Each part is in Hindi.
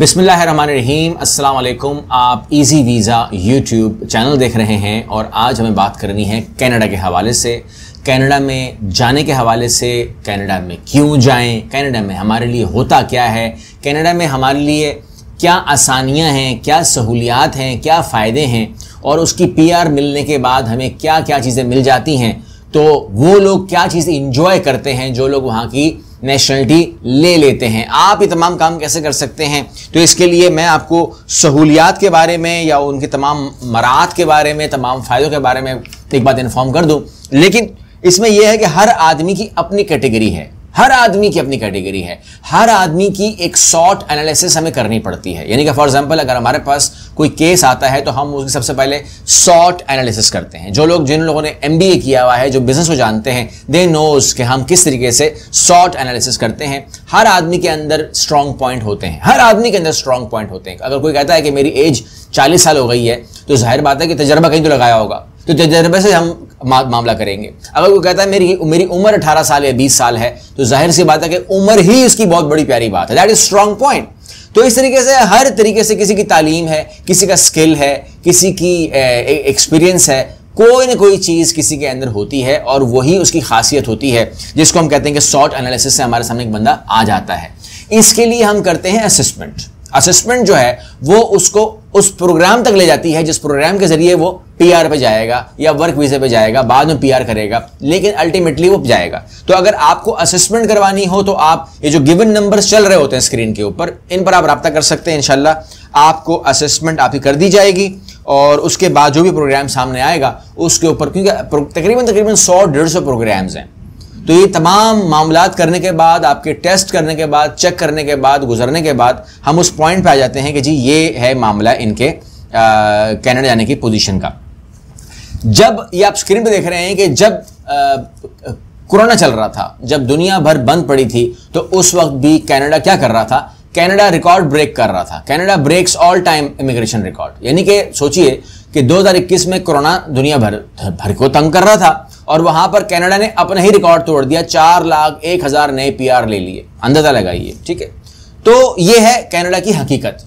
बिस्मिल्लाहिर्रहमानिर्रहीम, अस्सलाम वालेकुम। आप इजी वीज़ा यूट्यूब चैनल देख रहे हैं और आज हमें बात करनी है कनाडा के हवाले से, कनाडा में जाने के हवाले से, कनाडा में क्यों जाएं, कनाडा में हमारे लिए होता क्या है, कनाडा में हमारे लिए क्या आसानियां हैं, क्या सहूलियात हैं, क्या फ़ायदे हैं और उसकी PR मिलने के बाद हमें क्या क्या चीज़ें मिल जाती हैं, तो वो लोग क्या चीज़ें इंजॉय करते हैं जो लोग वहाँ की नेशनलिटी ले लेते हैं, आप ये तमाम काम कैसे कर सकते हैं। तो इसके लिए मैं आपको सहूलियात के बारे में या उनके तमाम मराहत के बारे में, तमाम फ़ायदों के बारे में एक बात इन्फॉर्म कर दूं। लेकिन इसमें यह है कि हर आदमी की अपनी कैटेगरी है, हर आदमी की अपनी कैटेगरी है, हर आदमी की एक शॉर्ट एनालिसिस हमें करनी पड़ती है। यानी कि फॉर एग्जांपल अगर हमारे पास कोई केस आता है तो हम उसकी सबसे पहले शॉर्ट एनालिसिस करते हैं। जो लोग, जिन लोगों ने MBA किया हुआ है, जो बिजनेस को जानते हैं, दे नोज कि हम किस तरीके से शॉर्ट एनालिसिस करते हैं। हर आदमी के अंदर स्ट्रॉन्ग पॉइंट होते हैं, हर आदमी के अंदर स्ट्रॉन्ग पॉइंट होते हैं। अगर कोई कहता है कि मेरी एज 40 साल हो गई है तो जाहिर बात है कि तजर्बा कहीं तो लगाया होगा, तो तजर्बे से हम मामला करेंगे। अगर कोई कहता है मेरी उम्र 18 साल या 20 साल है तो जाहिर सी बात है कि उम्र ही उसकी बहुत बड़ी प्यारी बात है, दैट इज स्ट्रॉन्ग पॉइंट। तो इस तरीके से हर तरीके से, किसी की तालीम है, किसी का स्किल है, किसी की एक्सपीरियंस है, कोई ना कोई चीज़ किसी के अंदर होती है और वही उसकी खासियत होती है, जिसको हम कहते हैं कि शॉर्ट एनालिसिस से हमारे सामने एक बंदा आ जाता है। इसके लिए हम करते हैं असेसमेंट जो है वो उसको उस प्रोग्राम तक ले जाती है जिस प्रोग्राम के जरिए वो PR पे जाएगा या वर्क वीज़े पे जाएगा, बाद में PR करेगा, लेकिन अल्टीमेटली वो जाएगा। तो अगर आपको असेसमेंट करवानी हो तो आप ये जो गिवन नंबर्स चल रहे होते हैं स्क्रीन के ऊपर, इन पर आप राब्ता कर सकते हैं। इंशाल्लाह आपको असेसमेंट आपकी कर दी जाएगी और उसके बाद जो भी प्रोग्राम सामने आएगा उसके ऊपर, क्योंकि तकरीबन 100-150 प्रोग्राम्स हैं, तो ये तमाम मामलात करने के बाद, आपके टेस्ट करने के बाद, चेक करने के बाद, गुजरने के बाद हम उस पॉइंट पे आ जाते हैं कि जी ये है मामला इनके कनाडा जाने की पोजीशन का। जब ये आप स्क्रीन पे देख रहे हैं कि जब कोरोना चल रहा था, जब दुनिया भर बंद पड़ी थी, तो उस वक्त भी कनाडा क्या कर रहा था, कनाडा रिकॉर्ड ब्रेक कर रहा था। Canada breaks all time immigration record. यानी कि सोचिए कि 2021 में कोरोना दुनिया भर को तंग कर रहा था और वहां पर कनाडा ने अपना ही रिकॉर्ड तोड़ दिया, 4,01,000 नए PR ले लिए, अंदाजा लगाइए। ठीक है, तो ये है कनाडा की हकीकत।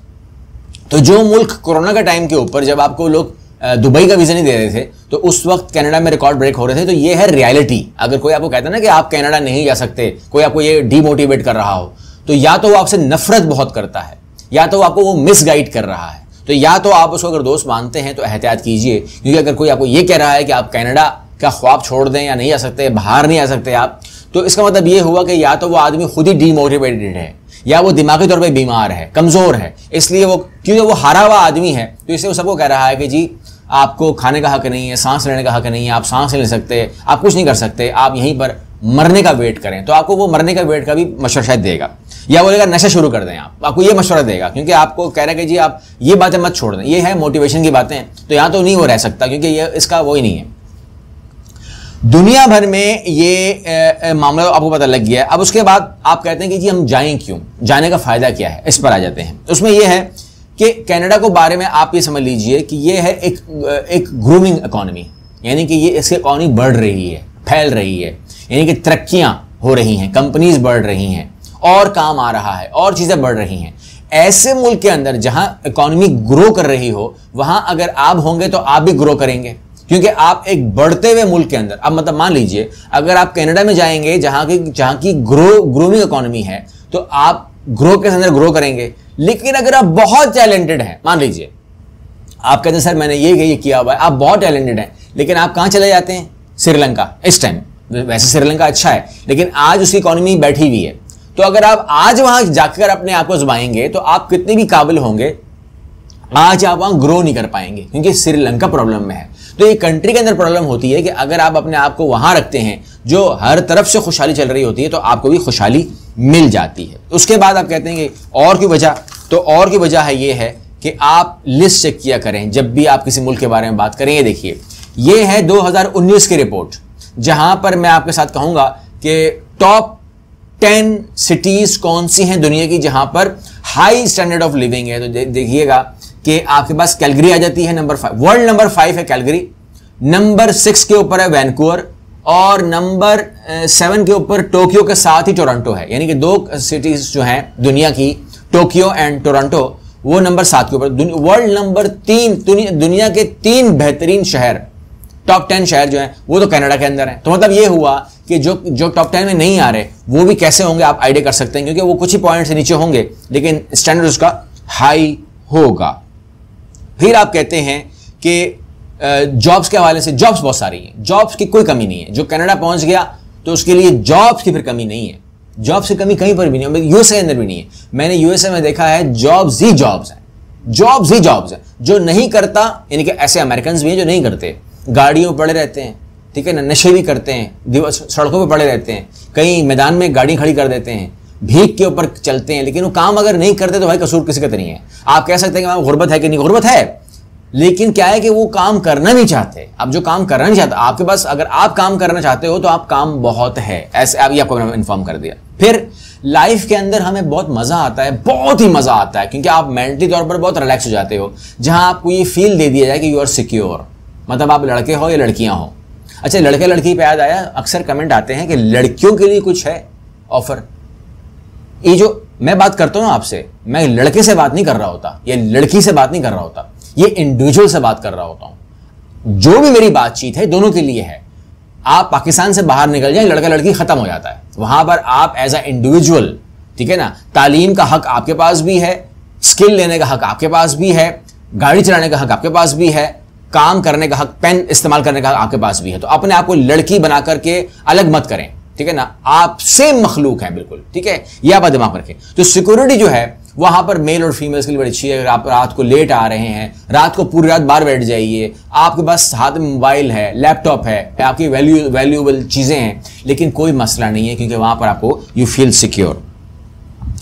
तो जो मुल्क कोरोना के टाइम के ऊपर, जब आपको लोग दुबई का वीज़ा नहीं दे रहे थे तो उस वक्त कनाडा में रिकॉर्ड ब्रेक हो रहे थे। तो ये है रियलिटी। अगर कोई आपको कहता है ना कि आप कनाडा नहीं जा सकते, कोई आपको ये डीमोटिवेट कर रहा हो, तो या तो वो आपसे नफरत बहुत करता है या तो आपको वो मिसगाइड कर रहा है, तो या तो आप उसको अगर दोस्त मानते हैं तो एहतियात कीजिए, क्योंकि अगर कोई आपको ये कह रहा है कि आप कनाडा का ख्वाब छोड़ दें या नहीं आ सकते, बाहर नहीं आ सकते आप, तो इसका मतलब ये हुआ कि या तो वो आदमी खुद ही डीमोटिवेटेड है या वो दिमागी तौर पे बीमार है, कमज़ोर है, इसलिए वो, क्योंकि वो हारा हुआ आदमी है तो इसलिए वो सबको कह रहा है कि जी आपको खाने का हक नहीं है, सांस लेने का हक नहीं है, आप सांस नहीं ले सकते, आप कुछ नहीं कर सकते, आप यहीं पर मरने का वेट करें। तो आपको वो मरने का वेट का भी मशवरा शायद देगा, या बोलेगा नशा शुरू कर दें आप, आपको ये मशवरा देगा, क्योंकि आपको कह रहा है कि जी आप ये बातें मत छोड़ दें, ये है मोटिवेशन की बातें। तो यहाँ तो नहीं वो रह सकता, क्योंकि ये इसका वो ही नहीं है। दुनिया भर में ये मामला आपको पता लग गया है। अब उसके बाद आप कहते हैं कि जी हम जाएं क्यों, जाने का फ़ायदा क्या है, इस पर आ जाते हैं। उसमें यह है कि कनाडा को बारे में आप ये समझ लीजिए कि ये है एक ग्रूमिंग इकॉनमी, यानी कि ये इसकी इकॉनमी बढ़ रही है, फैल रही है, यानी कि तरक्कियाँ हो रही हैं, कंपनीज बढ़ रही हैं और काम आ रहा है और चीज़ें बढ़ रही हैं। ऐसे मुल्क के अंदर जहाँ इकॉनमी ग्रो कर रही हो, वहाँ अगर आप होंगे तो आप भी ग्रो करेंगे, क्योंकि आप एक बढ़ते हुए मुल्क के अंदर, अब मतलब मान लीजिए अगर आप कनाडा में जाएंगे जहाँ की ग्रोइंग इकोनॉमी है तो आप ग्रो के अंदर ग्रो करेंगे। लेकिन अगर आप बहुत टैलेंटेड हैं, मान लीजिए आप कहते हैं सर मैंने ये किया हुआ है, आप बहुत टैलेंटेड हैं, लेकिन आप कहाँ चले जाते हैं, श्रीलंका। इस टाइम वैसे श्रीलंका अच्छा है लेकिन आज उसकी इकॉनमी बैठी हुई है, तो अगर आप आज वहाँ जाकर अपने आप को जमाएंगे तो आप कितने भी काबिल होंगे, आज आप वहाँ ग्रो नहीं कर पाएंगे, क्योंकि श्रीलंका प्रॉब्लम में है। तो ये कंट्री के अंदर प्रॉब्लम होती है कि अगर आप अपने आप को वहाँ रखते हैं जो हर तरफ से खुशहाली चल रही होती है तो आपको भी खुशहाली मिल जाती है। उसके बाद आप कहते हैं कि और की वजह, तो और की वजह है ये है कि आप लिस्ट चेक किया करें जब भी आप किसी मुल्क के बारे में बात करें। ये देखिए, ये है 2019 की रिपोर्ट, जहाँ पर मैं आपके साथ कहूँगा कि टॉप 10 सिटीज़ कौन सी हैं दुनिया की जहाँ पर हाई स्टैंडर्ड ऑफ लिविंग है। तो देखिएगा कि आपके पास कैलगरी आ जाती है नंबर 5, वर्ल्ड नंबर 5 है कैलगरी, नंबर 6 के ऊपर है वैंकूवर और नंबर 7 के ऊपर टोक्यो के साथ ही टोरंटो है। यानी कि 2 सिटीज़ जो हैं दुनिया की टोक्यो एंड टोरंटो, वो नंबर 7 के ऊपर। वर्ल्ड नंबर 3, दुनिया के 3 बेहतरीन शहर, टॉप 10 शहर जो है वो तो कनाडा के अंदर है। तो मतलब ये हुआ कि जो टॉप 10 में नहीं आ रहे वो भी कैसे होंगे आप आइडिया कर सकते हैं, क्योंकि वो कुछ ही पॉइंट से नीचे होंगे लेकिन स्टैंडर्ड उसका हाई होगा। फिर आप कहते हैं कि जॉब्स के हवाले से, जॉब्स बहुत सारी हैं, जॉब्स की कोई कमी नहीं है। जो कनाडा पहुंच गया तो उसके लिए जॉब्स की फिर कमी नहीं है, जॉब्स की कमी कहीं पर भी नहीं है, यूएसए के अंदर भी नहीं है। मैंने यूएसए में देखा है जॉब्स ही जॉब्स हैं, जॉब्स ही जॉब्स हैं। जो नहीं करता, यानी कि ऐसे अमेरिकन भी हैं जो नहीं करते, गाड़ियों पर पड़े रहते हैं, ठीक है ना, नशे भी करते हैं, सड़कों पर पड़े रहते हैं, कहीं मैदान में गाड़ी खड़ी कर देते हैं, भीख के ऊपर चलते हैं, लेकिन वो काम अगर नहीं करते तो भाई कसूर किसी का तो नहीं है। आप कह सकते हैं कि वहाँ गुर्बत है कि नहीं, गुर्बत है, लेकिन क्या है कि वो काम करना नहीं चाहते। आप जो काम करना नहीं चाहते, आपके पास अगर आप काम करना चाहते हो तो आप काम बहुत है, ऐसे अभी आपको इन्फॉर्म कर दिया। फिर लाइफ के अंदर हमें बहुत मज़ा आता है, बहुत ही मज़ा आता है, क्योंकि आप मेंटली तौर पर बहुत रिलैक्स हो जाते हो, जहां आपको ये फील दे दिया जाए कि यू आर सिक्योर। मतलब आप लड़के हो या लड़कियां हो। अच्छा, लड़के लड़की पे याद आया, अक्सर कमेंट आते हैं कि लड़कियों के लिए कुछ है ऑफर। ये जो मैं बात करता हूँ आपसे, मैं लड़के से बात नहीं कर रहा होता या लड़की से बात नहीं कर रहा होता, ये इंडिविजुअल से बात कर रहा होता हूं। जो भी मेरी बातचीत है दोनों के लिए है। आप पाकिस्तान से बाहर निकल जाए, लड़का लड़की खत्म हो जाता है, वहां पर आप एज अ इंडिविजुअल, ठीक है ना, तालीम का हक आपके पास भी है, स्किल लेने का हक आपके पास भी है, गाड़ी चलाने का हक आपके पास भी है, काम करने का हक, पेन इस्तेमाल करने का हक आपके पास भी है। तो अपने आप को लड़की बना करके अलग मत करें, ठीक है ना, आपसे मखलूक है बिल्कुल, ठीक है, यह आप दिमाग में रखें। तो सिक्योरिटी जो है वहां पर मेल और फीमेल्स के लिए बड़ी अच्छी है। अगर आप रात को लेट आ रहे हैं, रात को पूरी रात बाहर बैठ जाइए, आपके पास हाथ में मोबाइल है, लैपटॉप है, आपकी वैल्यूएबल चीज़ें हैं, लेकिन कोई मसला नहीं है क्योंकि वहां पर आपको यू फील सिक्योर।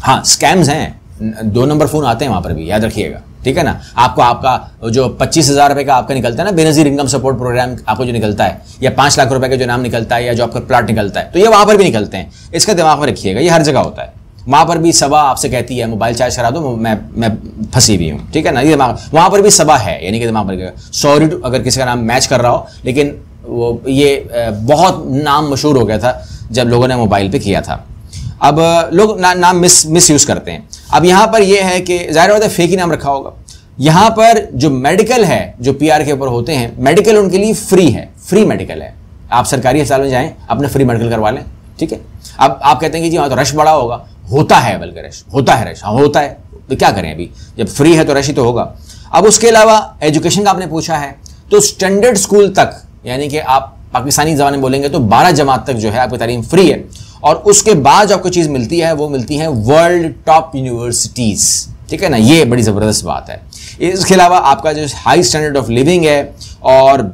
हाँ, स्कैम्स हैं, 2 नंबर फ़ोन आते हैं वहां पर भी, याद रखिएगा, ठीक है ना। आपको आपका जो 25,000 रुपये का आपका निकलता है ना बेनजीर इनकम सपोर्ट प्रोग्राम, आपको जो निकलता है, या 5 लाख रुपए का जो नाम निकलता है, या जो आपका प्लाट निकलता है, तो ये वहाँ पर भी निकलते हैं, इसका दिमाग में रखिएगा। ये हर जगह होता है, वहाँ पर भी सभा आपसे कहती है मोबाइल चार्ज करा दो, मैं फंसी भी हूँ, ठीक है ना, ये दिमाग। वहाँ पर भी सभा है, यानी कि दिमाग पर, सॉरी अगर किसी का नाम मैच कर रहा हो, लेकिन वो ये बहुत नाम मशहूर हो गया था जब लोगों ने मोबाइल पे किया था। अब लोग नाम मिस यूज़ करते हैं। अब यहाँ पर ये है कि जाहिर बात है फेक ही नाम रखा होगा। यहाँ पर जो मेडिकल है, जो PR के ऊपर होते हैं, मेडिकल उनके लिए फ्री है, फ्री मेडिकल है। आप सरकारी अस्पताल में जाएँ, अपने फ्री मेडिकल करवा लें, ठीक है। अब आप कहते हैं कि जी वहाँ तो रश बड़ा होगा, होता है, बल्कि रश होता है, रश हाँ होता है, तो क्या करें, अभी जब फ्री है तो रश ही तो होगा। अब उसके अलावा एजुकेशन का आपने पूछा है, तो स्टैंडर्ड स्कूल तक, यानी कि आप पाकिस्तानी जबान में बोलेंगे तो 12 जमात तक जो है आपकी तालीम फ्री है, और उसके बाद जो आपको चीज़ मिलती है वो मिलती है वर्ल्ड टॉप यूनिवर्सिटीज़, ठीक है ना, ये बड़ी ज़बरदस्त बात है। इसके अलावा आपका जो हाई स्टैंडर्ड ऑफ लिविंग है और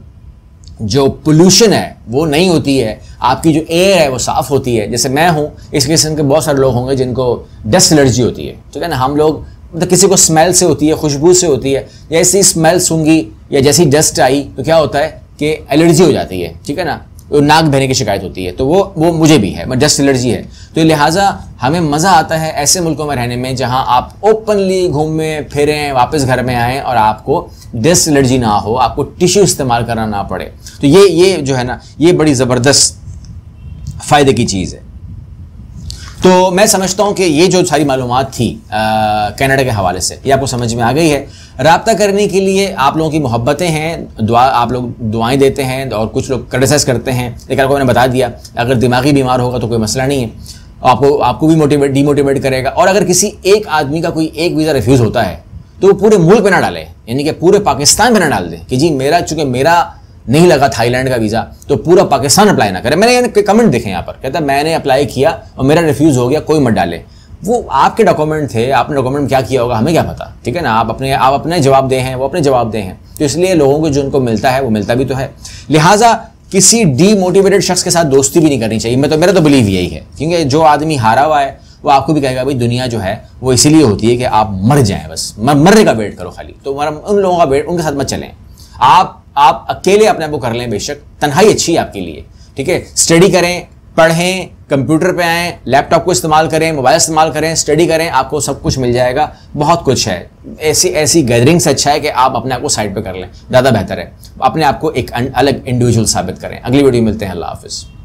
जो पोल्यूशन है वो नहीं होती है, आपकी जो एयर है वो साफ़ होती है। जैसे मैं हूँ, इस किस्म के बहुत सारे लोग होंगे जिनको डस्ट एलर्जी होती है, ठीक है ना। हम लोग मतलब किसी को स्मेल से होती है, खुशबू से होती है, जैसी स्मेल सूंघी या जैसी डस्ट आई तो क्या होता है कि एलर्जी हो जाती है, ठीक है ना, नाक बहने की शिकायत होती है। तो वो मुझे भी है, डस्ट एलर्जी है। तो लिहाजा हमें मज़ा आता है ऐसे मुल्कों में रहने में जहाँ आप ओपनली घूमें फिरें, वापस घर में आएँ और आपको डस्ट एलर्जी ना हो, आपको टिश्यू इस्तेमाल करना ना पड़े। तो ये जो है ना, ये बड़ी ज़बरदस्त फ़ायदे की चीज़ है। तो मैं समझता हूँ कि ये जो सारी मालूमात थी कनाडा के हवाले से, ये आपको समझ में आ गई है। राब्ता करने के लिए आप लोगों की मोहब्बतें हैं, आप लोग दुआएं देते हैं और कुछ लोग क्रिटिसाइज़ करते हैं, लेकिन आपको मैंने बता दिया अगर दिमागी बीमार होगा तो कोई मसला नहीं है, आपको भी मोटिवेट डीमोटिवेट करेगा। और अगर किसी एक आदमी का कोई एक वीज़ा रिफ्यूज़ होता है तो वो पूरे मुल्क पर ना डाले, यानी कि पूरे पाकिस्तान पर ना डाल दे कि जी मेरा, चूँकि मेरा नहीं लगा थाईलैंड का वीज़ा तो पूरा पाकिस्तान अप्लाई ना करे। मैंने कमेंट देखे यहाँ पर, कहता मैंने अप्लाई किया और मेरा रिफ्यूज़ हो गया, कोई मत डाले। वो आपके डॉक्यूमेंट थे, आपने डॉक्यूमेंट क्या किया होगा हमें क्या पता, ठीक है ना। आप अपने जवाब दे हैं, वो अपने जवाब दे हैं, तो इसलिए लोगों को जो उनको मिलता है वो मिलता भी तो है। लिहाजा किसी डीमोटिवेटेड शख्स के साथ दोस्ती भी नहीं करनी चाहिए। मेरा तो बिलीव यही है, क्योंकि जो आदमी हारा हुआ है वो आपको भी कहेगा भाई दुनिया जो है वो इसीलिए होती है कि आप मर जाएँ, बस मरने का वेट करो खाली। तो उन लोगों का वेट, उनके साथ मत चलें, आप अकेले अपने आप को कर लें, बेशक तन्हाई अच्छी है आपके लिए, ठीक है। स्टडी करें, पढ़ें, कंप्यूटर पे आएँ, लैपटॉप को इस्तेमाल करें, मोबाइल इस्तेमाल करें, स्टडी करें, आपको सब कुछ मिल जाएगा, बहुत कुछ है। ऐसी गैदरिंग से अच्छा है कि आप अपने आप को साइड पे कर लें, ज़्यादा बेहतर है। अपने आप को एक अलग इंडिविजुअल साबित करें। अगली वीडियो मिलते हैं, अल्लाह हाफिज़।